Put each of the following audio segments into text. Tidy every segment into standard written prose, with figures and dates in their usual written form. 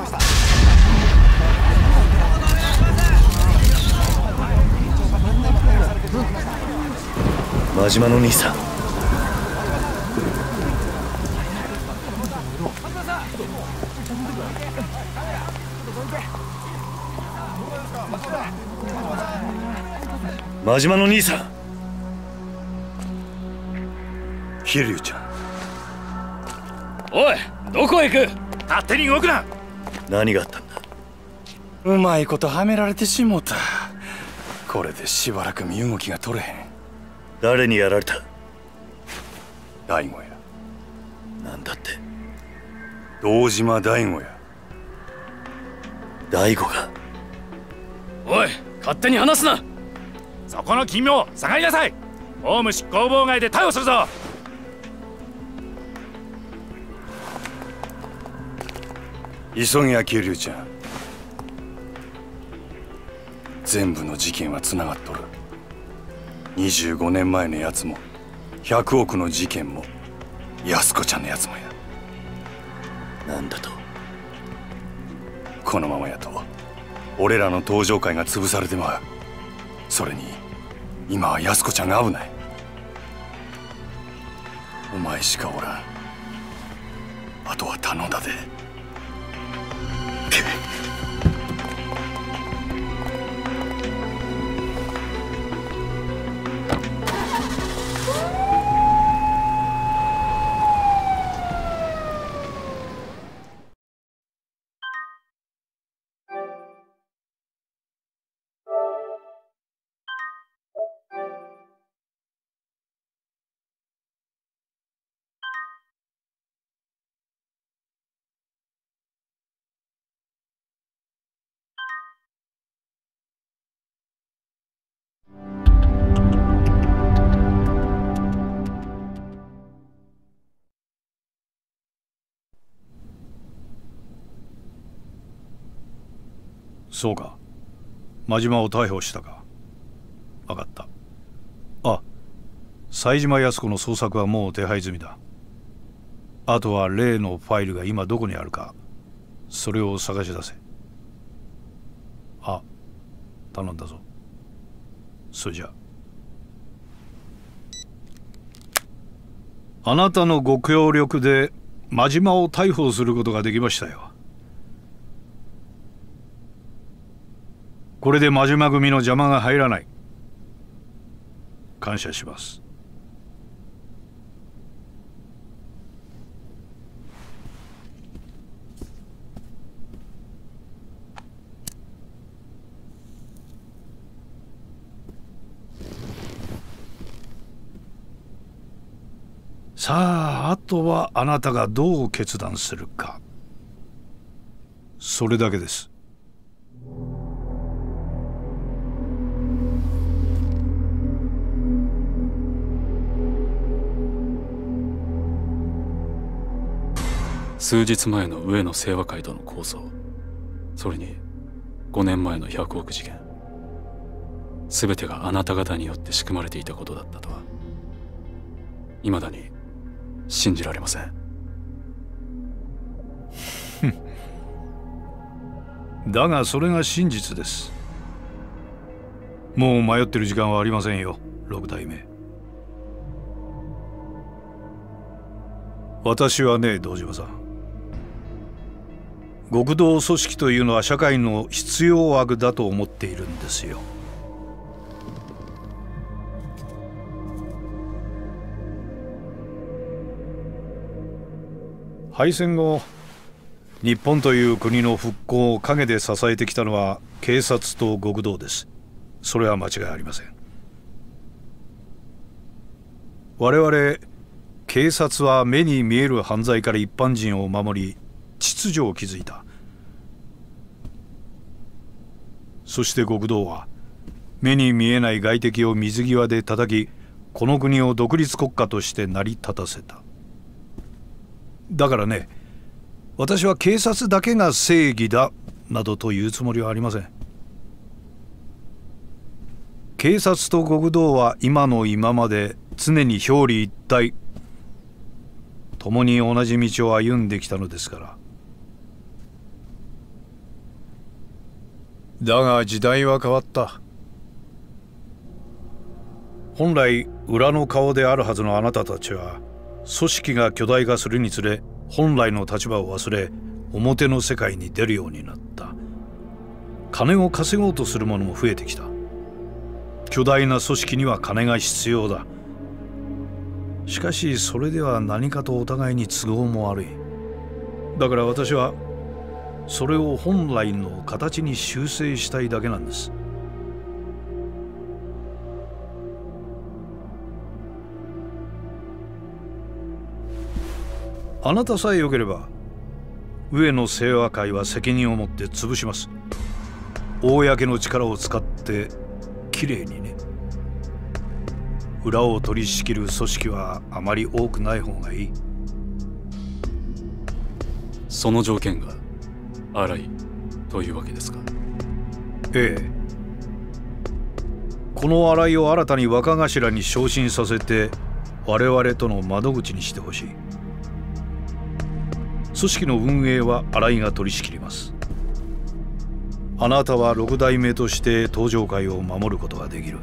ました真島の兄さん、真島の兄さん、飛龍ちゃん、おい、どこへ行く？勝手に動くな。何があったんだ？うまいことはめられてしもうた。これでしばらく身動きが取れへん。誰にやられた？大吾や。なんだって？堂島大吾や。大吾が？おい、勝手に話すな。そこの君を下がりなさい。法務執行妨害で逮捕するぞ。急ぎや桐生ちゃん、全部の事件はつながっとる。25年前のやつも100億の事件も安子ちゃんのやつもや。なんだと？このままやと俺らの登場会が潰されてまう。それに今は安子ちゃんが危ない。お前しかおらん。あとは頼んだで。そうか、真島を逮捕したか。分かった。あ、冴島靖子の捜索はもう手配済みだ。あとは例のファイルが今どこにあるか、それを探し出せ。あ、頼んだぞ。それじゃあ、あなたのご協力で真島を逮捕することができましたよ。これで真島組の邪魔が入らない。感謝します。さあ、あとはあなたがどう決断するか、それだけです。数日前の上野清和会との抗争、それに5年前の100億事件、全てがあなた方によって仕組まれていたことだったとは、未だに信じられません。だがそれが真実です。もう迷ってる時間はありませんよ、六代目。私はね、堂島さん、極道組織というのは社会の必要悪だと思っているんですよ。敗戦後、日本という国の復興を陰で支えてきたのは警察と極道です。それは間違いありません。我々警察は目に見える犯罪から一般人を守り、秩序を築いた。そして極道は目に見えない外敵を水際で叩き、この国を独立国家として成り立たせた。だからね、私は警察だけが正義だなどと言うつもりはありません。警察と極道は今の今まで常に表裏一体、共に同じ道を歩んできたのですから。だが時代は変わった。本来裏の顔であるはずのあなたたちは、組織が巨大化するにつれ本来の立場を忘れ、表の世界に出るようになった。金を稼ごうとする者も増えてきた。巨大な組織には金が必要だ。しかしそれでは何かとお互いに都合も悪い。だから私はそれを本来の形に修正したいだけなんです。あなたさえ良ければ上野清和会は責任を持って潰します。公の力を使ってきれいにね。裏を取り仕切る組織はあまり多くない方がいい。その条件が荒いというわけですか。ええ、この荒いを新たに若頭に昇進させて、我々との窓口にしてほしい。組織の運営は荒いが取り仕切ります。あなたは6代目として東条会を守ることができる。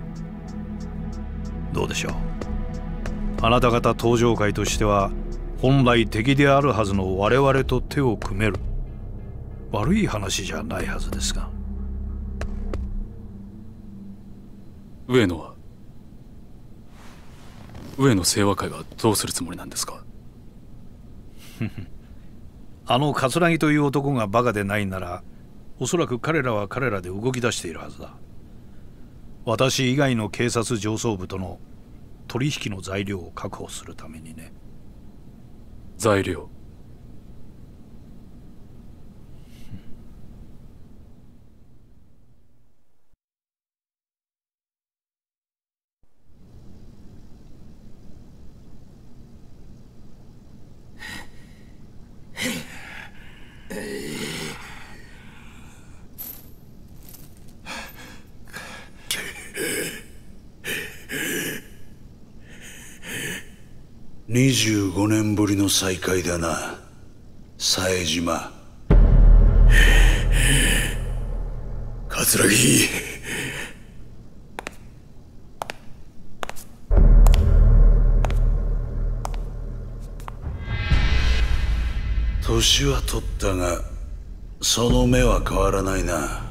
どうでしょう。あなた方東条会としては本来敵であるはずの我々と手を組める。悪い話じゃないはずですが。上野清和会はどうするつもりなんですか。あの葛城という男がバカでないなら、おそらく彼らは彼らで動き出しているはずだ。私以外の警察上層部との取引の材料を確保するためにね。材料。25年ぶりの再会だな、冴島。葛城。年は取ったがその目は変わらないな。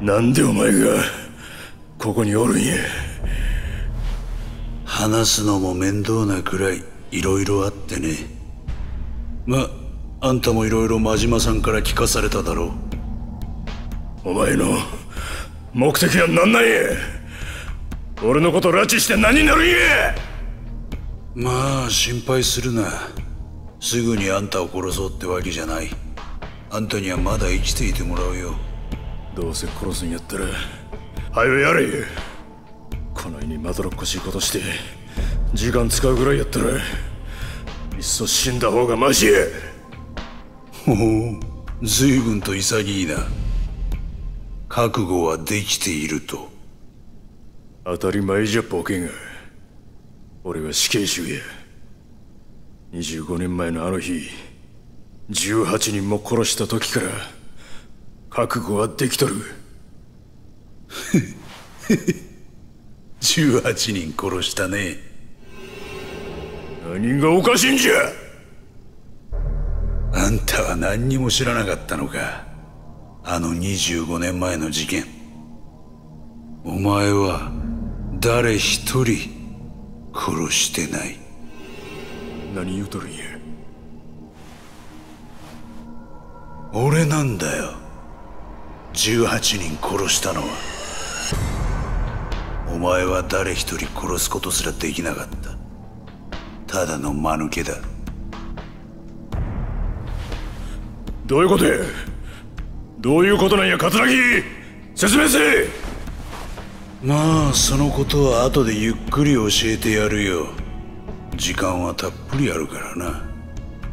なんでお前がここにおるんや。話すのも面倒なくらいいろいろあってね。ま、あんたもいろいろ真島さんから聞かされただろう。お前の目的は何なんや。俺のこと拉致して何になるんや。まあ心配するな。すぐにあんたを殺そうってわけじゃない。あんたにはまだ生きていてもらうよ。どうせ殺すんやったら早うやれ。この世にまどろっこしいことして時間使うぐらいやったらいっそ死んだ方がマシや。ほう、随分と潔いな。覚悟はできていると。当たり前じゃボケが。俺は死刑囚や。25年前のあの日、18人も殺した時から覚悟はできとる。18人殺したね。何がおかしいんじゃ。あんたは何にも知らなかったのか、あの25年前の事件。お前は誰一人殺してない。何言うとるんや。俺なんだよ、18人殺したのは。お前は誰一人殺すことすらできなかった。ただの間抜けだ。どういうことや。どういうことなんや葛城、説明せえ。まあそのことは後でゆっくり教えてやるよ。時間はたっぷりあるからな。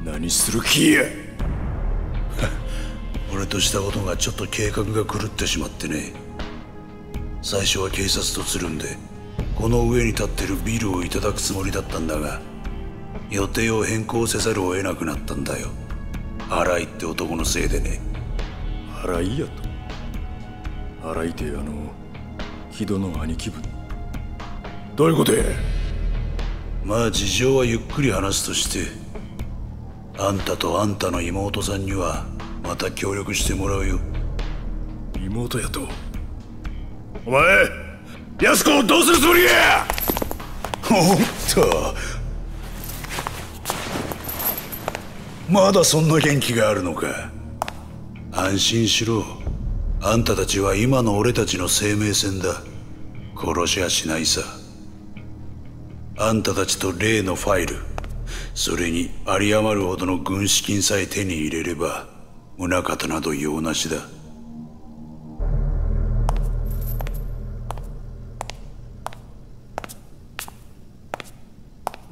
何する気や。俺としたことがちょっと計画が狂ってしまってね。最初は警察とつるんでこの上に立ってるビルをいただくつもりだったんだが、予定を変更せざるを得なくなったんだよ。荒井って男のせいでね。洗いやと。洗いて木戸の兄貴分。どういうことや。まあ事情はゆっくり話すとして、あんたとあんたの妹さんにはまた協力してもらうよ。妹やと。お前安子をどうするつもりや。おっと、まだそんな元気があるのか。安心しろ。あんたたちは今の俺たちの生命線だ。殺しはしないさ。あんたたちと例のファイル、それに有り余るほどの軍資金さえ手に入れれば宗像など用なしだ。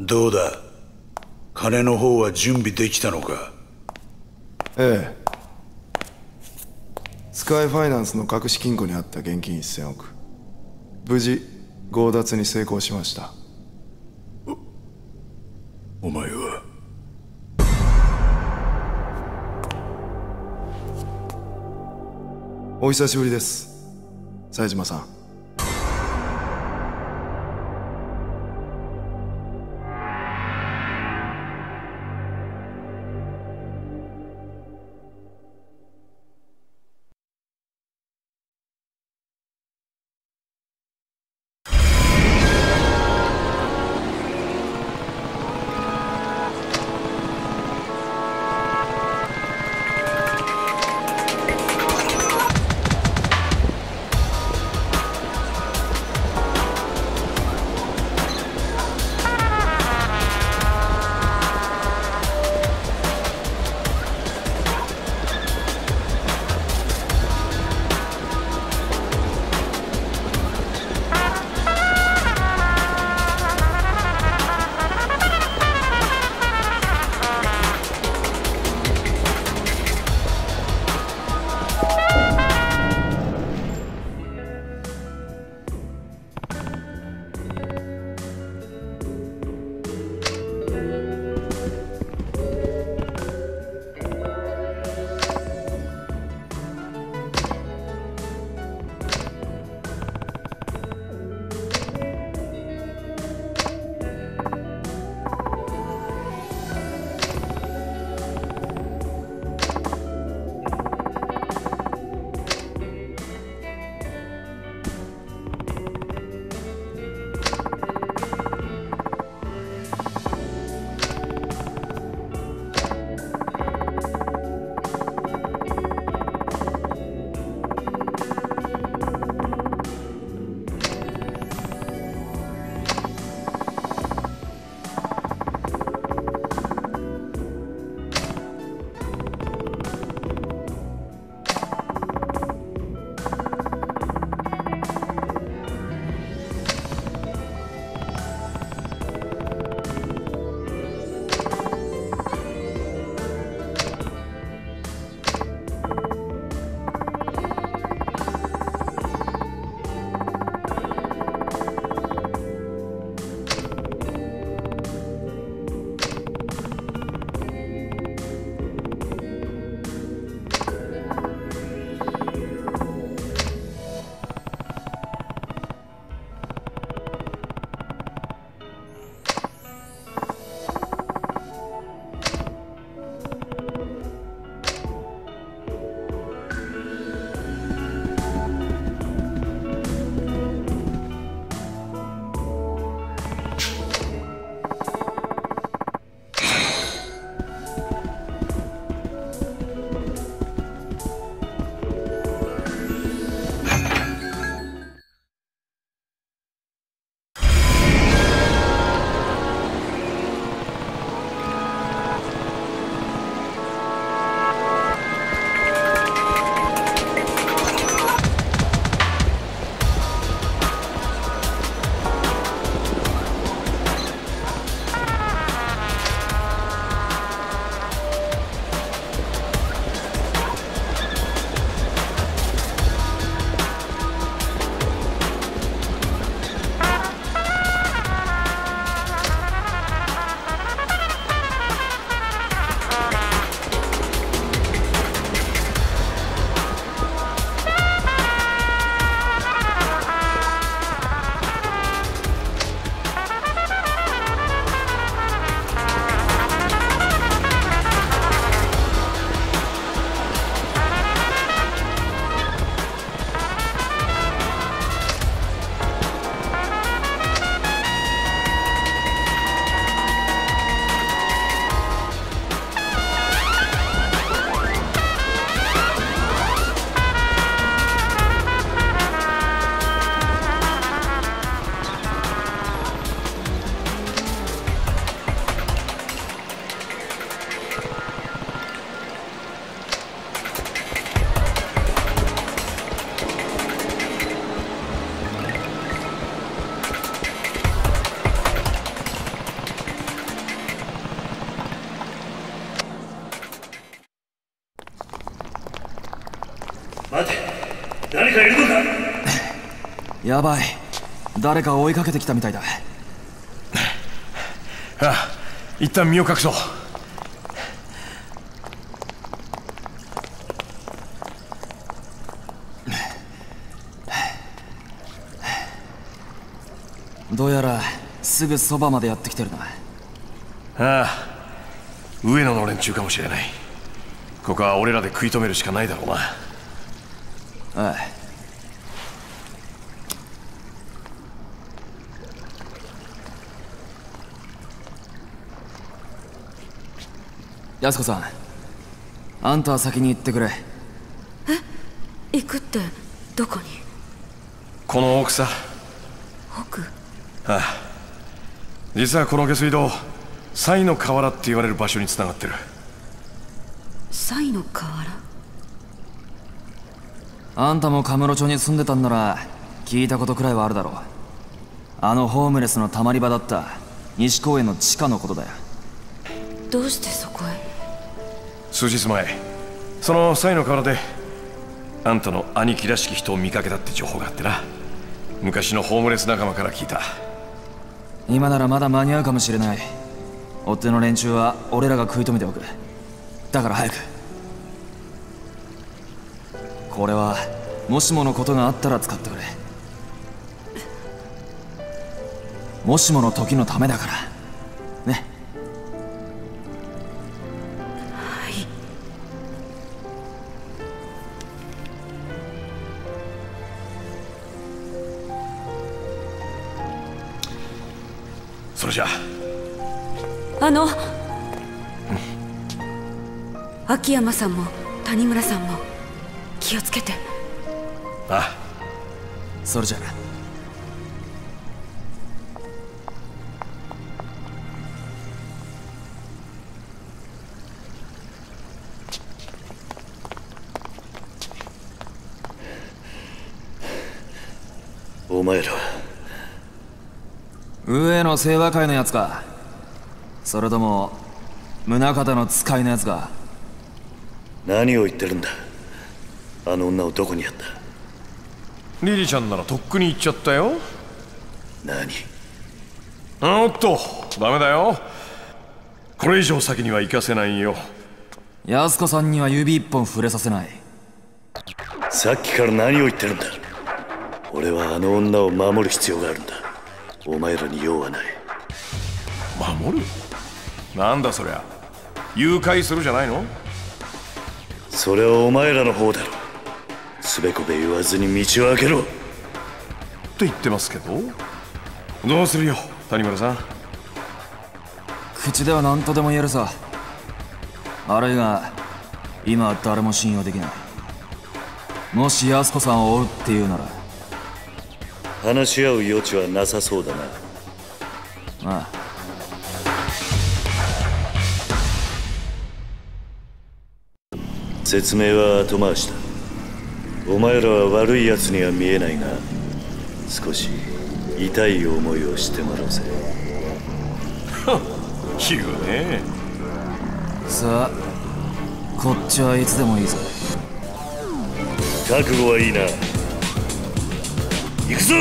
どうだ、金の方は準備できたのか。ええ、スカイファイナンスの隠し金庫にあった現金1000億、無事強奪に成功しました。お前はお久しぶりです、冴島さん。誰かいるのか。やばい、誰か追いかけてきたみたいだ。ああ、一旦身を隠そう。どうやらすぐそばまでやってきてるな。ああ、上野の連中かもしれない。ここは俺らで食い止めるしかないだろうな。ああ、安子さん、あんたは先に行ってくれ。え、行くってどこに？この奥さ。奥？ああ、実はこの下水道、サイの河原って言われる場所につながってる。サイの河原？あんたもカムロ町に住んでたんなら聞いたことくらいはあるだろう。あのホームレスのたまり場だった西公園の地下のことだよ。どうしてそこへ？数日前、そのサイの河原であんたの兄貴らしき人を見かけたって情報があってな。昔のホームレス仲間から聞いた。今ならまだ間に合うかもしれない。追っ手の連中は俺らが食い止めておく。だから早く。これはもしものことがあったら使ってくれ。もしもの時のためだからね。それじゃ秋山さんも谷村さんも気をつけて。ああ、それじゃあ。お前ら上の清和会のやつか、それとも宗方の使いのやつか。何を言ってるんだ。あの女をどこにやった？リリちゃんならとっくに行っちゃったよ。何？おっと、ダメだよ。これ以上先には行かせないよ。安子さんには指一本触れさせない。さっきから何を言ってるんだ。俺はあの女を守る必要があるんだ。お前らに用はない。守る？なんだそりゃ。誘拐するじゃないの？それはお前らの方だろ。すべこべ言わずに道を開けろって言ってますけど。どうするよ谷村さん。口では何とでも言えるさ。あれが今は誰も信用できない。もし安子さんを追うっていうなら話し合う余地はなさそうだな。ああ。説明は後回しだ。お前らは悪いやつには見えないが、少し痛い思いをしてもらうぜ。言うね。さあ、こっちはいつでもいいぞ。覚悟はいいな。行くぞ！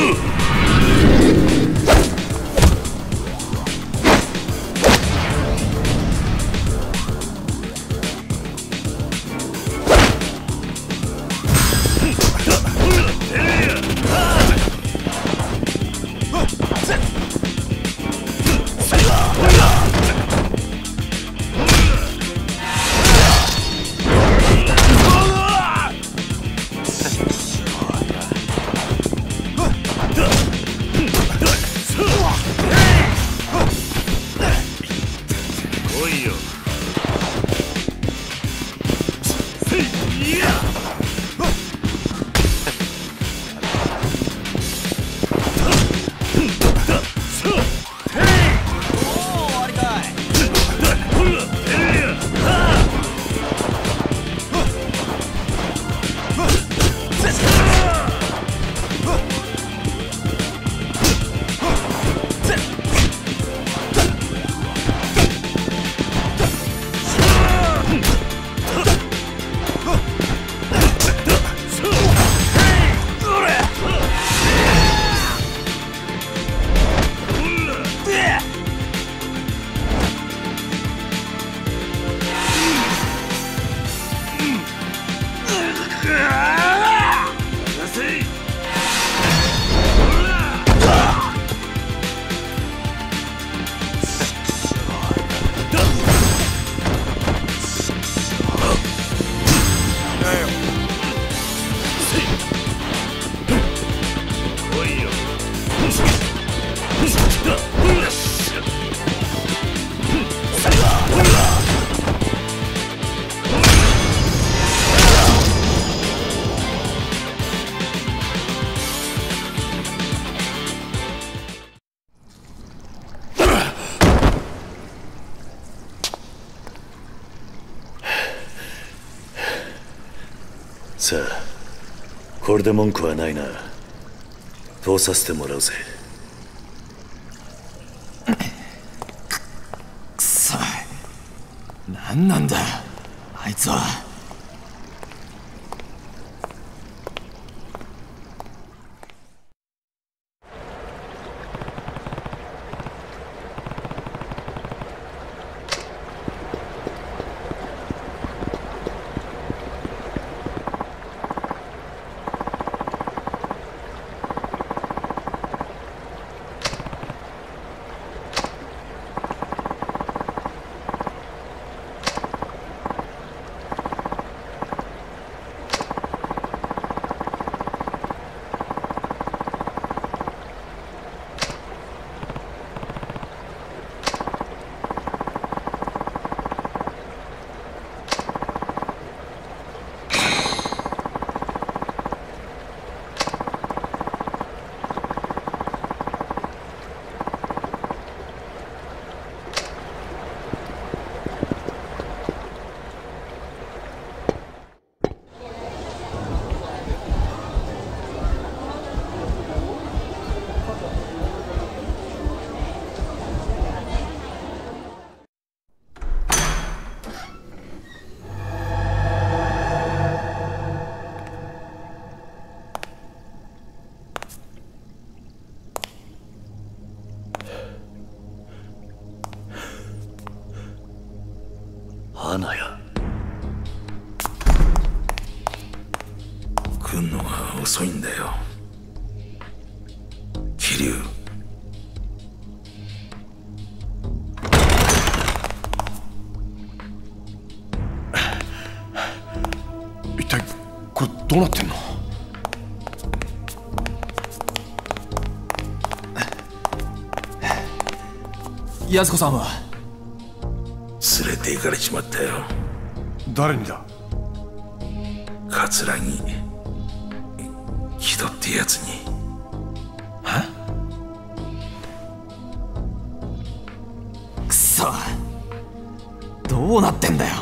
さあ、これで文句はないな。通させてもらうぜ。くそ、何なんだあいつは。遅いんだよ桐生。一体これどうなってんの？安子さんは連れて行かれちまったよ。誰にだ？桂木やつに。はっ、くそ、どうなってんだよ。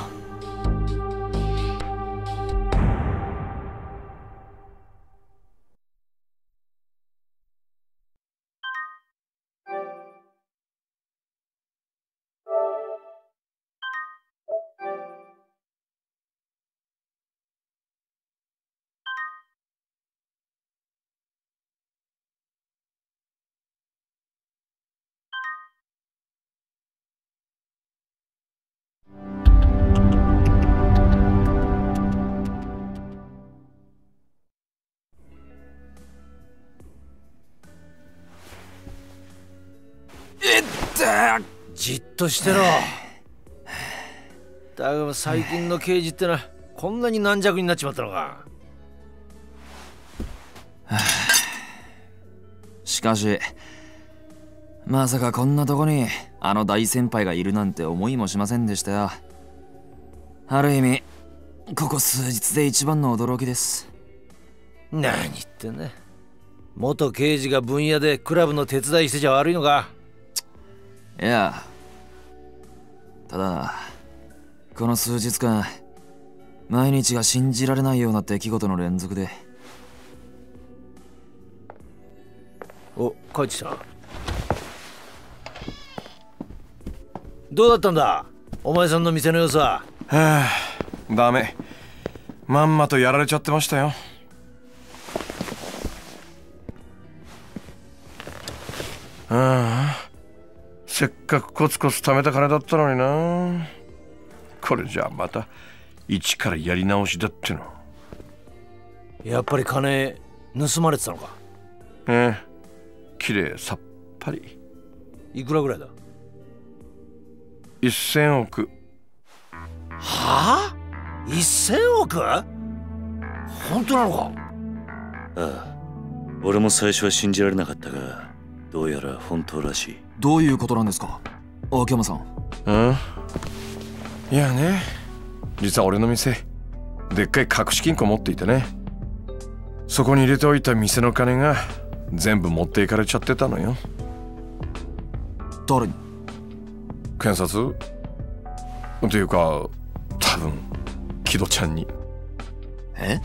じっとしてろ。だが最近の刑事ってのはこんなに軟弱になっちまったのか。しかしまさかこんなとこにあの大先輩がいるなんて思いもしませんでしたよ。ある意味ここ数日で一番の驚きです。何言ってんだ、元刑事が分野でクラブの手伝いしてちゃ悪いのか。いや、ただこの数日間毎日が信じられないような出来事の連続で。お、カイチさん、どうだったんだお前さんの店の様子は。はあ、ダメ、まんまとやられちゃってましたよ。ああ、せっかくコツコツ貯めた金だったのにな。これじゃあまた一からやり直しだっての。やっぱり金盗まれてたのか。ええ、きれいさっぱり。いくらぐらいだ？1000億。はあ、1000億？本当なのか。ああ、俺も最初は信じられなかったが、どうやら本当らしい。どういうことなんですか秋山さん。いやね、実は俺の店でっかい隠し金庫持っていてね、そこに入れておいた店の金が全部持っていかれちゃってたのよ。誰に？検察っていうか多分木戸ちゃんに。え？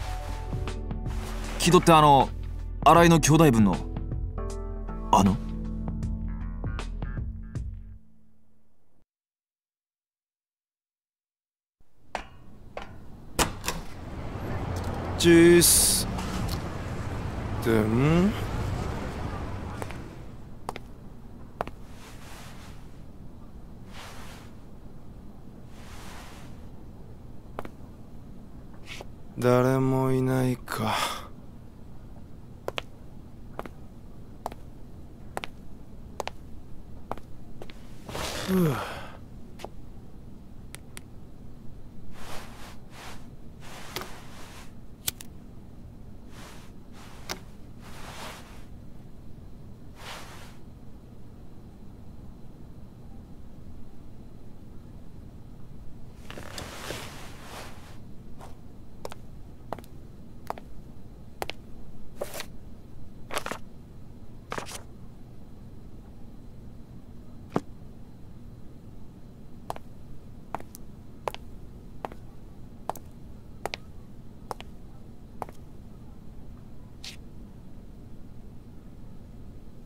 木戸って新井の兄弟分のチュースってん誰もいないか。ふう。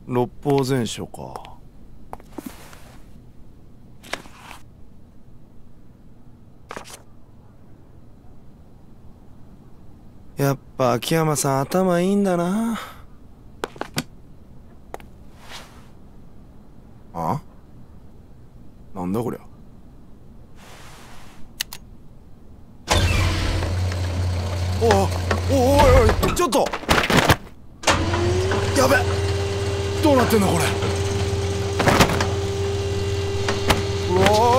六法全書か。やっぱ秋山さん頭いいんだなあ。なんだこりゃ。おい、ちょっとやべっ、どうなってんだこれ。うわ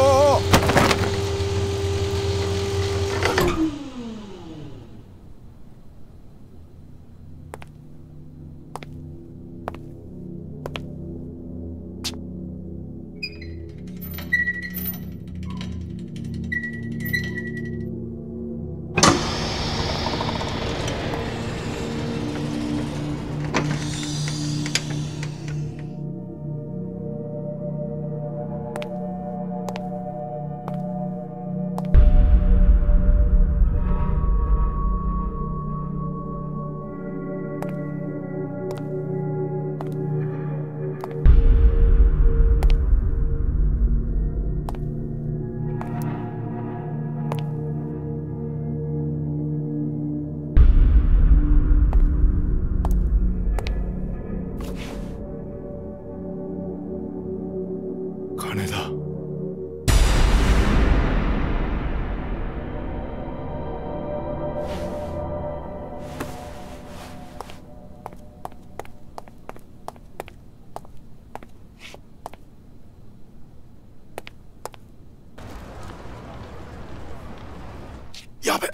やべ。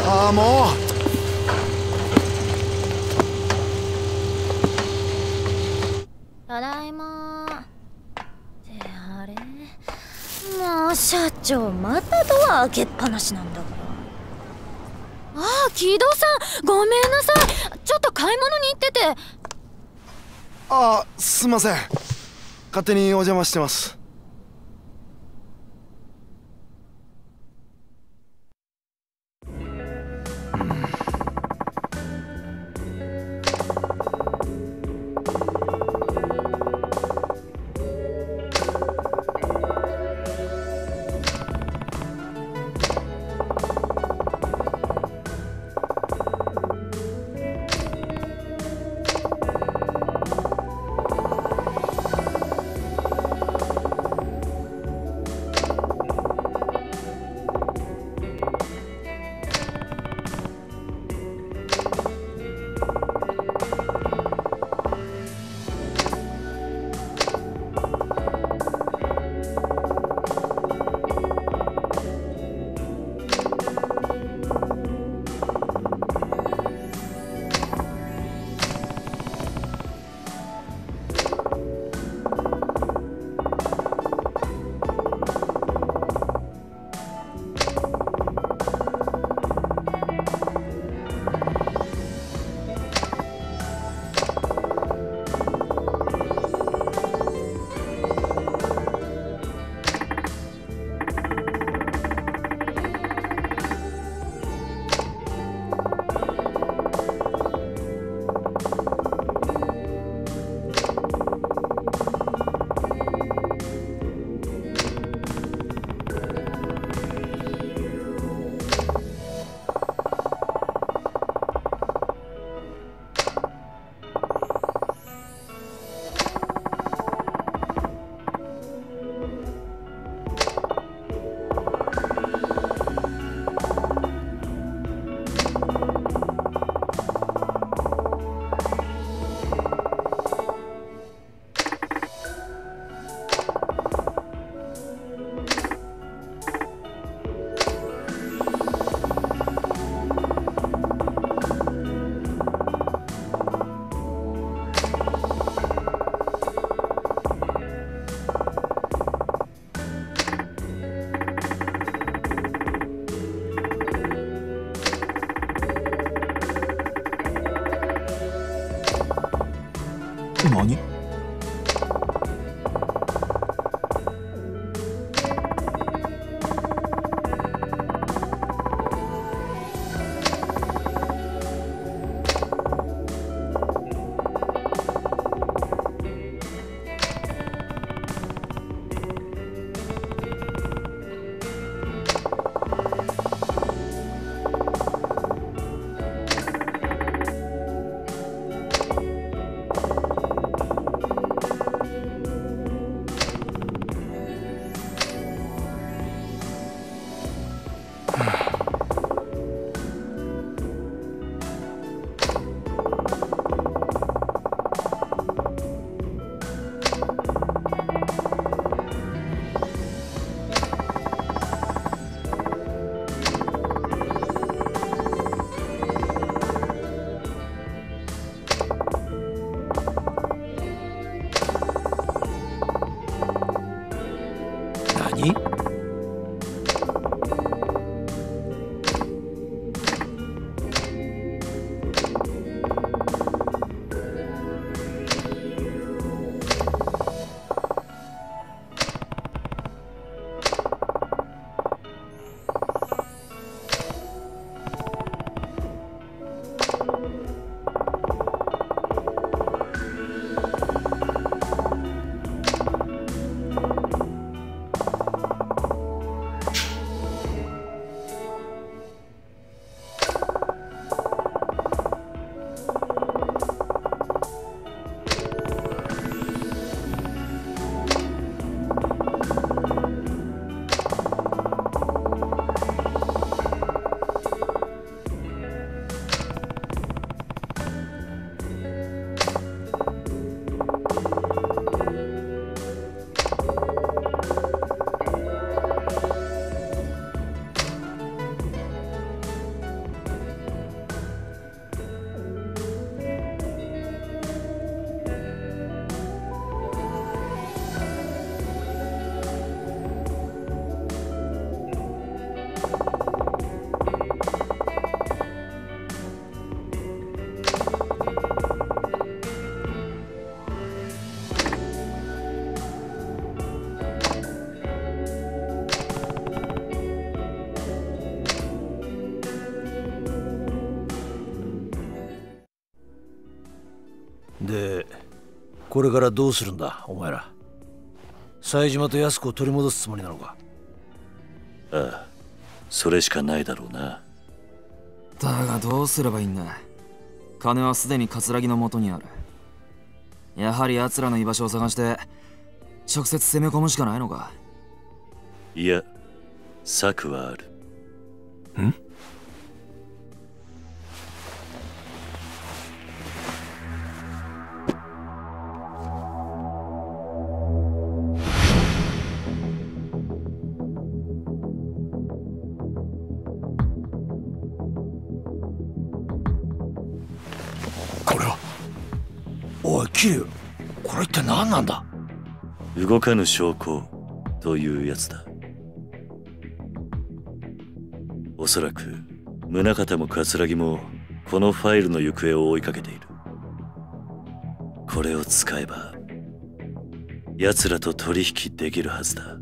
ああ、もう。ただいまー。ってあれ？もう社長またドア開けっぱなしなんだから。ああ、木戸さん、ごめんなさい。ちょっと買い物に行ってて。ああ、すいません。勝手にお邪魔してます。何？で、これからどうするんだ、お前ら。冴島と安子を取り戻すつもりなのか。ああ、それしかないだろうな。だがどうすればいいんだ。金はすでに葛城の元にある。やはり奴らの居場所を探して、直接攻め込むしかないのか。いや、策はある。ん？これって何なんだ。動かぬ証拠というやつだ。おそらく宗像も葛城もこのファイルの行方を追いかけている。これを使えば奴らと取引できるはずだ。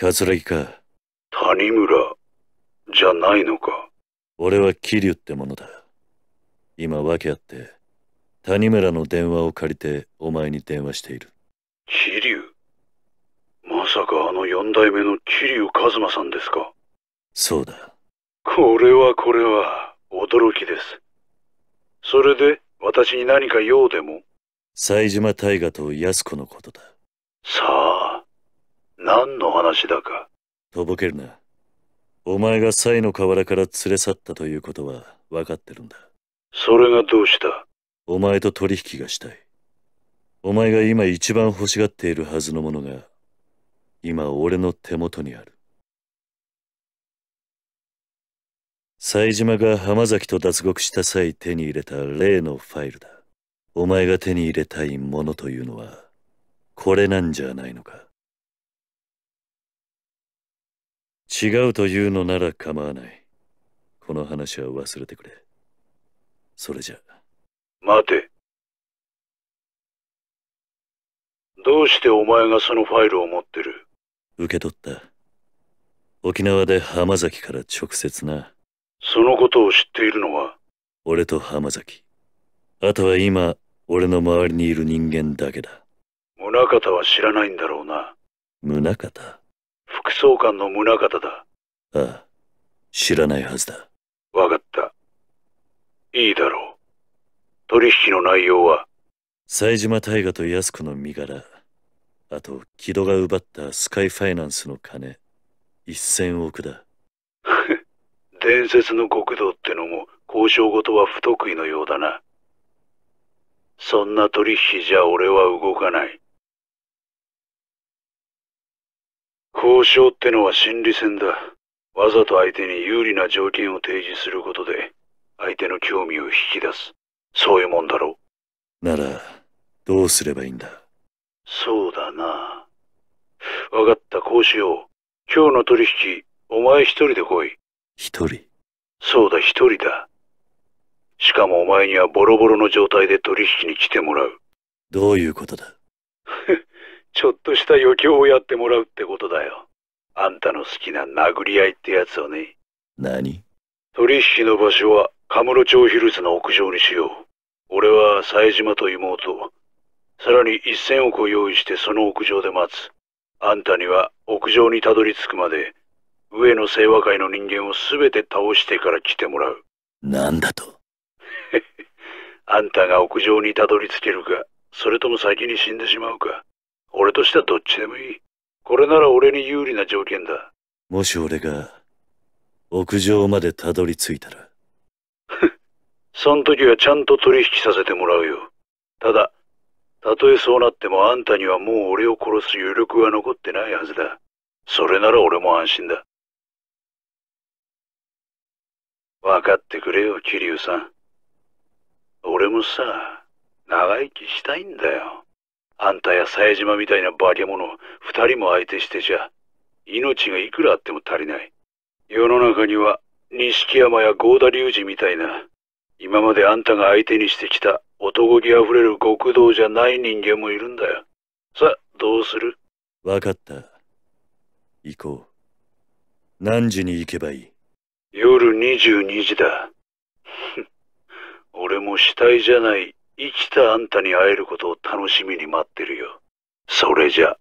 葛城か。谷村じゃないのか。俺は桐生ってものだ。今訳あって谷村の電話を借りてお前に電話している。桐生、まさかあの4代目の桐生一馬さんですか。そうだ。これは驚きです。それで私に何か用でも。冴島大河と安子のことだ。さあ、何の話だか。とぼけるな。お前が冴の河原から連れ去ったということは分かってるんだ。それがどうした。お前と取引がしたい。お前が今一番欲しがっているはずのものが今俺の手元にある。冴島が浜崎と脱獄した際手に入れた例のファイルだ。お前が手に入れたいものというのはこれなんじゃないのか。違うというのなら構わない。この話は忘れてくれ。それじゃ。待て。どうしてお前がそのファイルを持ってる。受け取った。沖縄で浜崎から直接な。そのことを知っているのは俺と浜崎。あとは今、俺の周りにいる人間だけだ。宗方は知らないんだろうな。宗方？副総監の宗方だ。ああ、知らないはずだ。わかった。いいだろう。取引の内容は冴島大河と安子の身柄、あと木戸が奪ったスカイファイナンスの金、1000億だ。伝説の極道ってのも交渉事は不得意のようだな。そんな取引じゃ俺は動かない。交渉ってのは心理戦だ。わざと相手に有利な条件を提示することで、相手の興味を引き出す。そういうもんだろう。なら、どうすればいいんだ。そうだな。わかった、こうしよう。今日の取引、お前一人で来い。一人？そうだ、一人だ。しかもお前にはボロボロの状態で取引に来てもらう。どういうことだ。ちょっとした余興をやってもらうってことだよ。あんたの好きな殴り合いってやつをね。何？取引の場所はカムロ町ヒルズの屋上にしよう。俺は冴島と妹、さらに1000億を用意してその屋上で待つ。あんたには屋上にたどり着くまで、上野清和会の人間を全て倒してから来てもらう。なんだと？あんたが屋上にたどり着けるか、それとも先に死んでしまうか。俺としてはどっちでもいい。これなら俺に有利な条件だ。もし俺が屋上までたどり着いたら。そん時はちゃんと取引させてもらうよ。ただ、たとえそうなってもあんたにはもう俺を殺す余力は残ってないはずだ。それなら俺も安心だ。分かってくれよ、桐生さん。俺もさ、長生きしたいんだよ。あんたや冴島みたいな化け物、2人も相手してじゃ、命がいくらあっても足りない。世の中には、錦山や郷田隆二みたいな、今まであんたが相手にしてきた男気あふれる極道じゃない人間もいるんだよ。さあ、どうする？わかった。行こう。何時に行けばいい？夜22時だ。俺も死体じゃない、生きたあんたに会えることを楽しみに待ってるよ。それじゃ。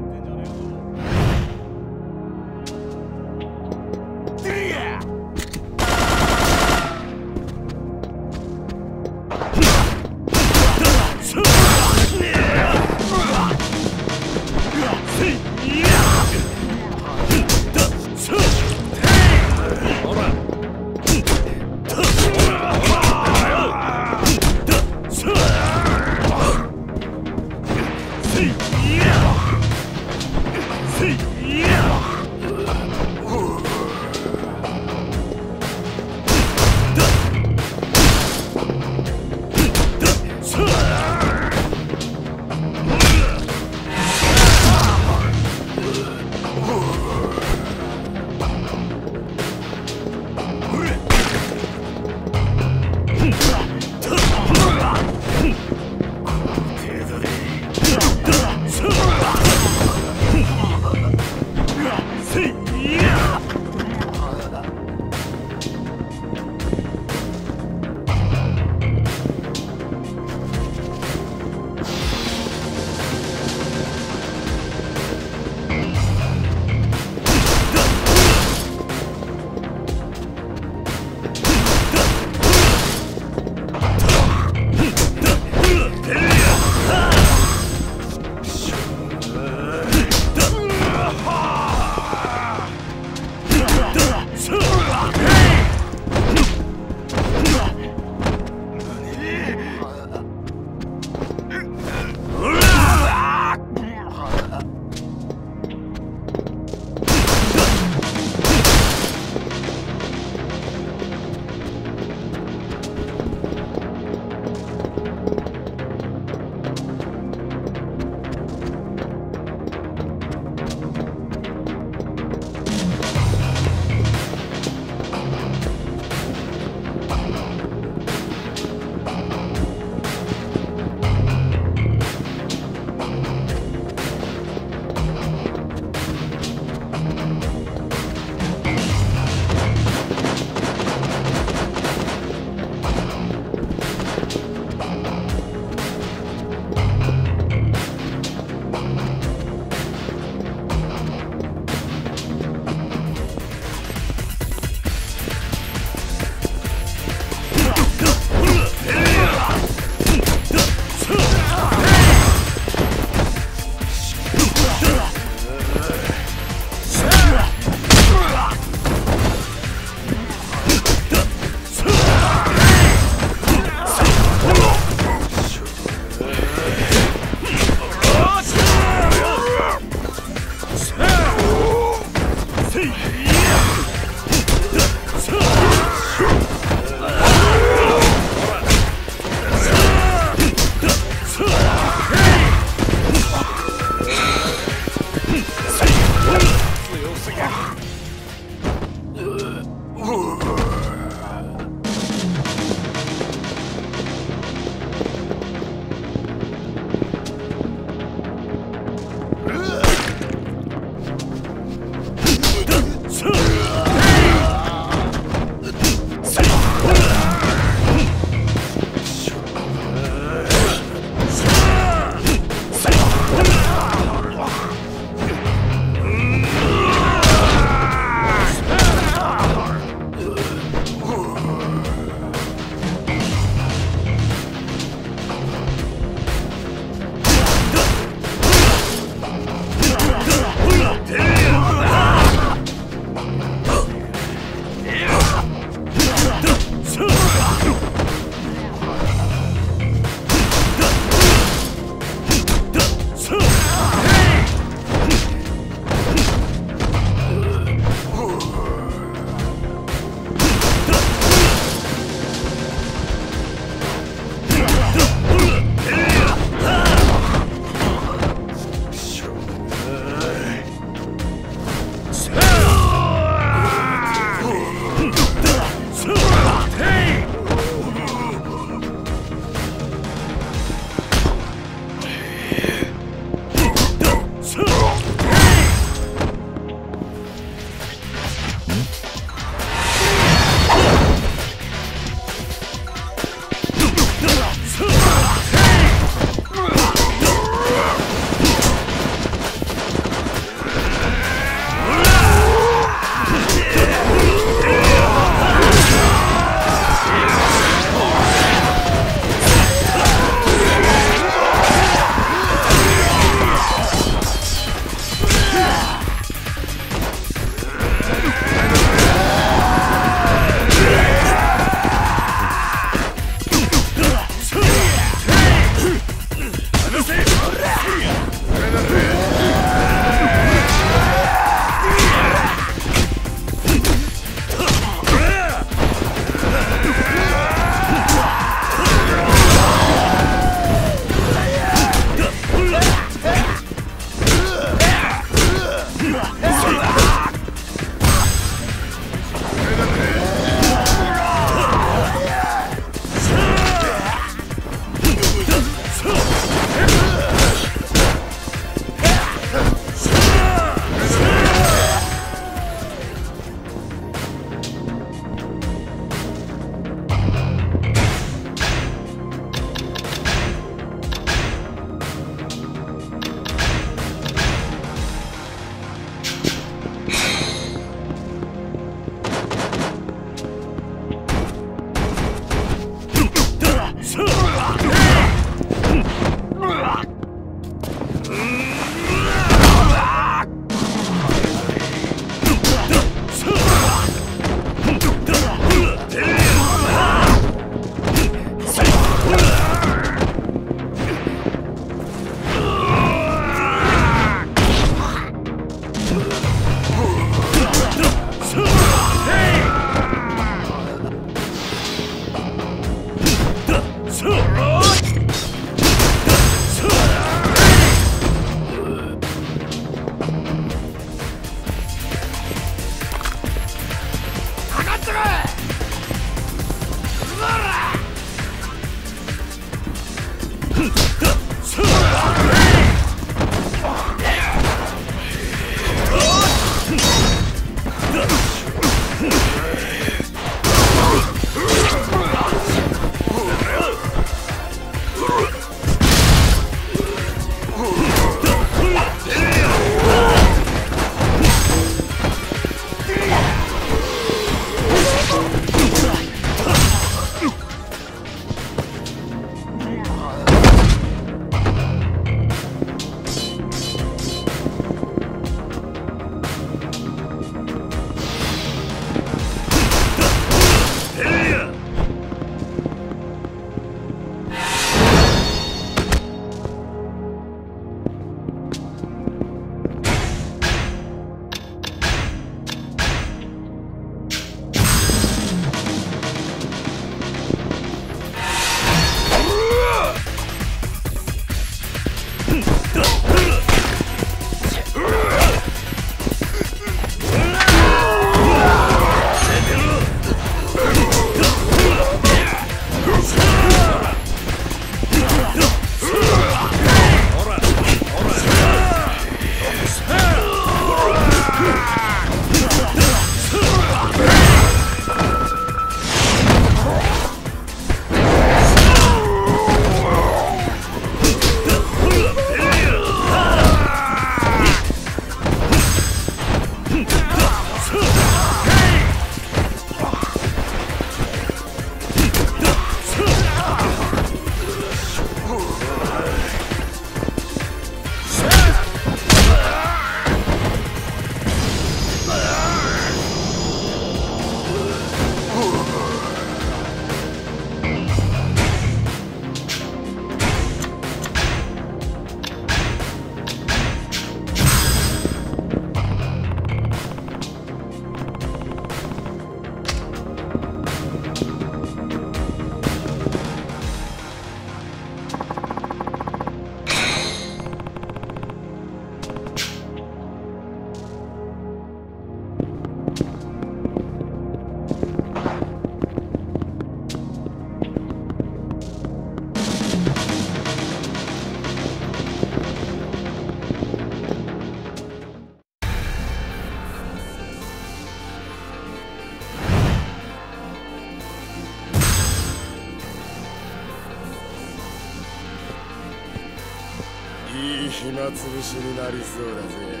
暇つぶしになりそうだぜ。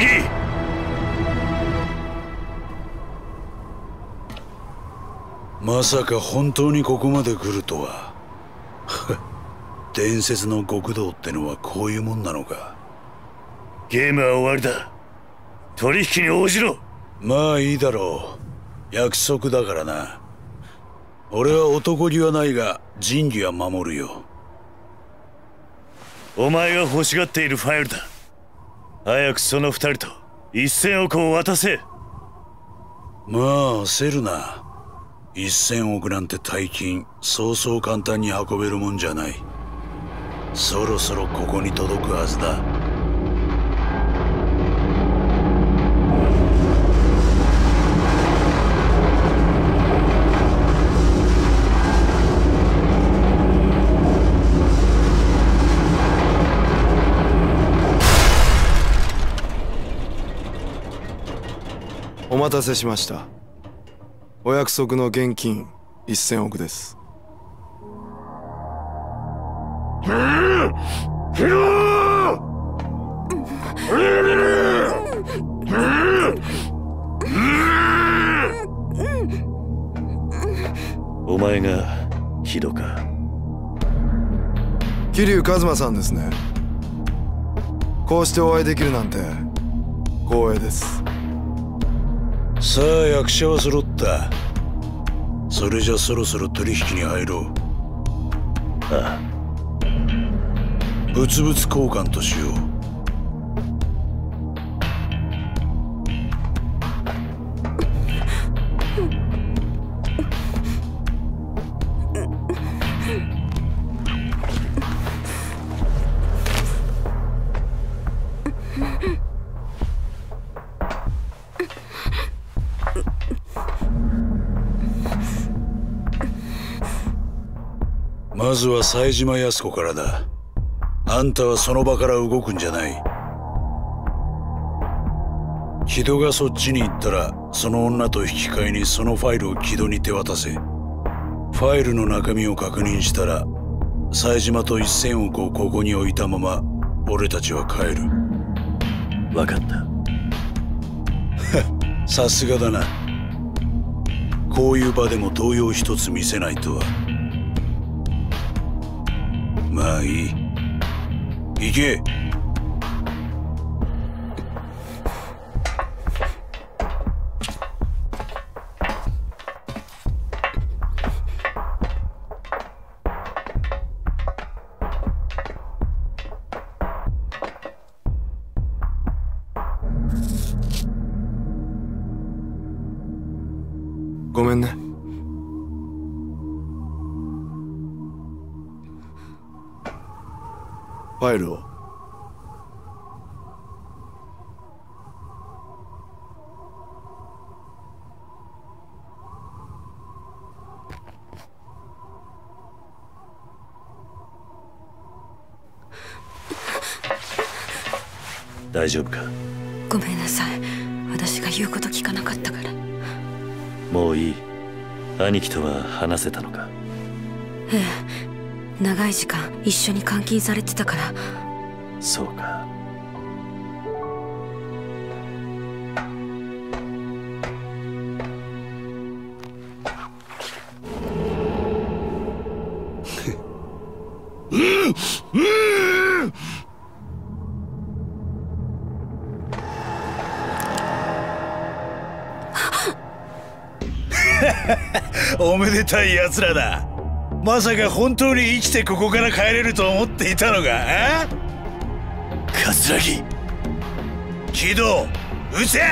次。まさか本当にここまで来るとは。伝説の極道ってのはこういうもんなのか。ゲームは終わりだ。取引に応じろ。まあいいだろう。約束だからな。俺は男気はないが仁義は守るよ。お前が欲しがっているファイルだ。早くその二人と1000億を渡せ。まあ焦るな。1000億なんて大金、そうそう簡単に運べるもんじゃない。そろそろここに届くはずだ。お待たせしました。お約束の現金1000億です。お前がヒロか。桐生一馬さんですね。こうしてお会いできるなんて光栄です。さあ役者は揃った。それじゃそろそろ取引に入ろう。ああ、物々交換としよう。まずは冴島靖子からだ。あんたはその場から動くんじゃない。木戸がそっちに行ったら、その女と引き換えにそのファイルを木戸に手渡せ。ファイルの中身を確認したら、冴島と1000億をここに置いたまま俺たちは帰る。分かった。さすがだな。こういう場でも動揺一つ見せないとは。まあいい、行け。ごめんね。ファイルを。大丈夫か。ごめんなさい、私が言うこと聞かなかったから。もういい。兄貴とは話せたのか。ええ、長い時間一緒に監禁されてたから。そうか。おめでたいやつらだ。まさか本当に生きてここから帰れると思っていたのか。葛城、木戸、撃て。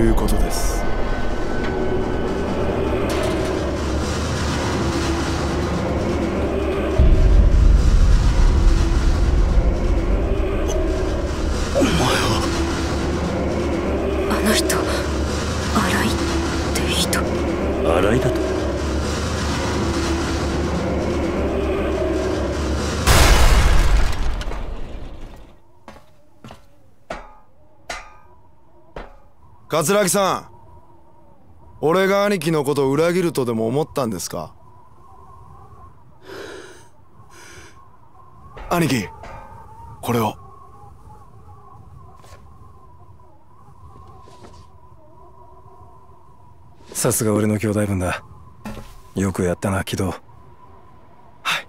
そういうことです。お前はあの人、荒井って人。荒井だと？桂木さん、俺が兄貴のことを裏切るとでも思ったんですか？兄貴、これを。さすが俺の兄弟分だ。よくやったな、木戸。はい。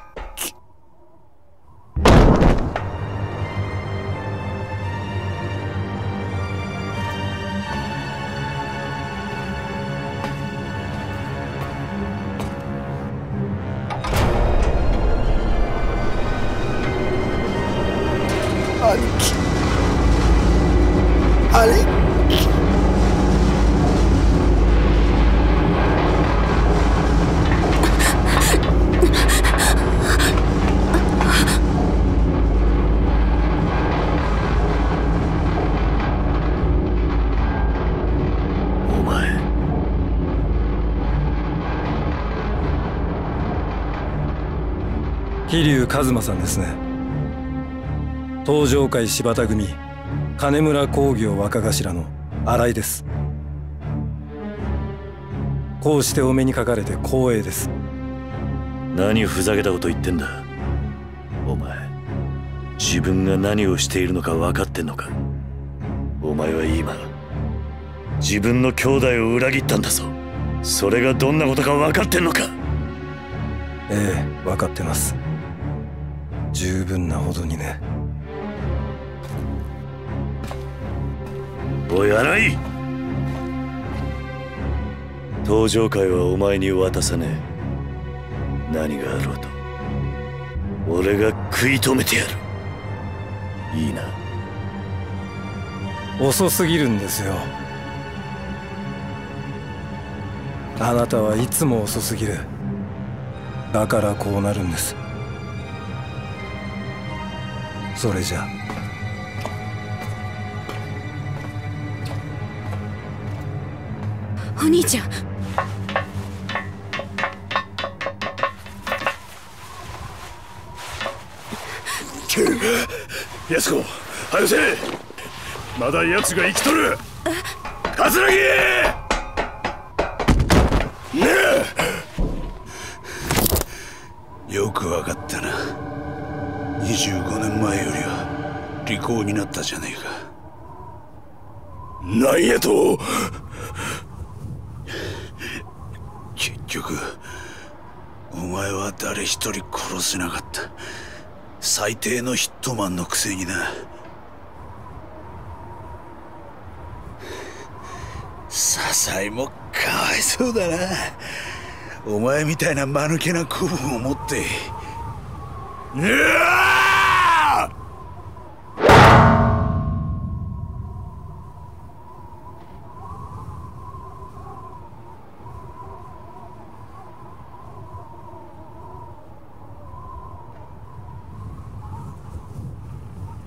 貴。あれ？飛龍一馬さんですね。東上界柴田組金村工業若頭の新井です。こうしてお目にかかれて光栄です。何ふざけたこと言ってんだ。お前、自分が何をしているのか分かってんのか？お前は今自分の兄弟を裏切ったんだぞ。それがどんなことか分かってんのか？ええ、分かってます。十分なほどにね。おい荒井、東上界はお前に渡さねえ。何があろうと俺が食い止めてやる。いいな？遅すぎるんですよ。あなたはいつも遅すぎる。だからこうなるんです。それじゃ。お兄ちゃん。けえ、安子、はよせ。まだ奴が生きとる。桂木。ねえ。よくわかったな。25年前よりは利口になったじゃねえか。なんやと。結局お前は誰一人殺せなかった。最低のヒットマンのくせにな。笹井もかわいそうだな。お前みたいな間抜けな子分を持って。うわ！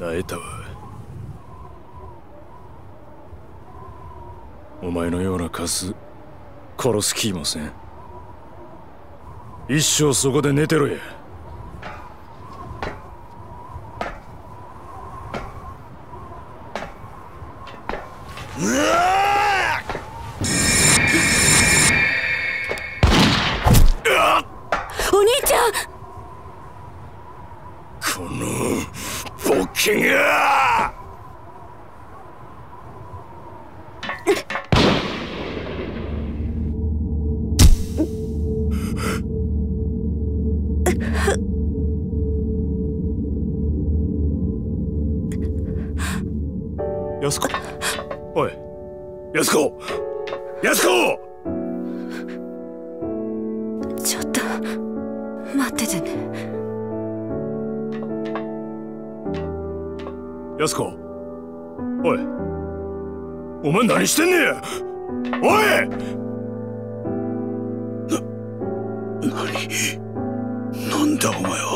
会えたわ。お前のようなカス殺す気もせん。一生そこで寝てろや。うわっ！キング！安子、おい、安子、安子ちょっと待っててね。安子、おい、お前何してんねん。おい、なんだお前は。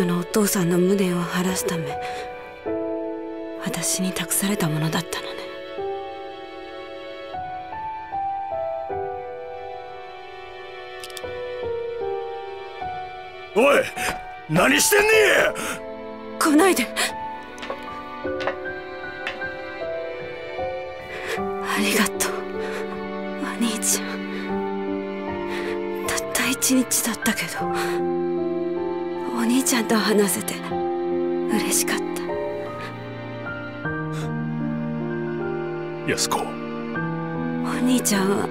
お父さんの無念を晴らすため私に託されたものだったのね。おい、何してんねえ。来ないで。ありがとうお兄ちゃん。たった一日だったけどお兄ちゃんと話せて嬉しかった。安子、お兄ちゃんは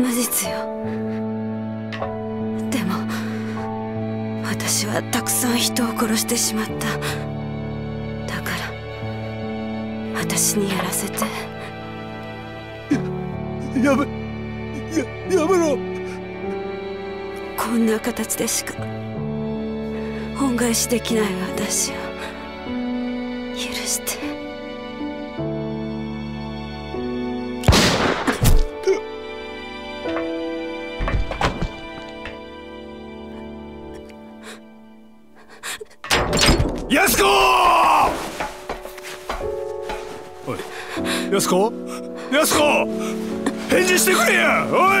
無実よ。でも私はたくさん人を殺してしまった。だから私にやらせて。 やめろ。こんな形でしか恩返しできない私を許して。安子！おい、安子？安子！返事してくれや！おい！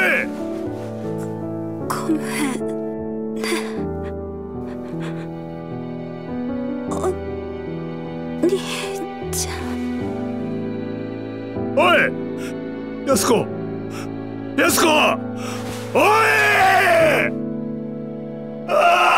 安子、おい！ああ！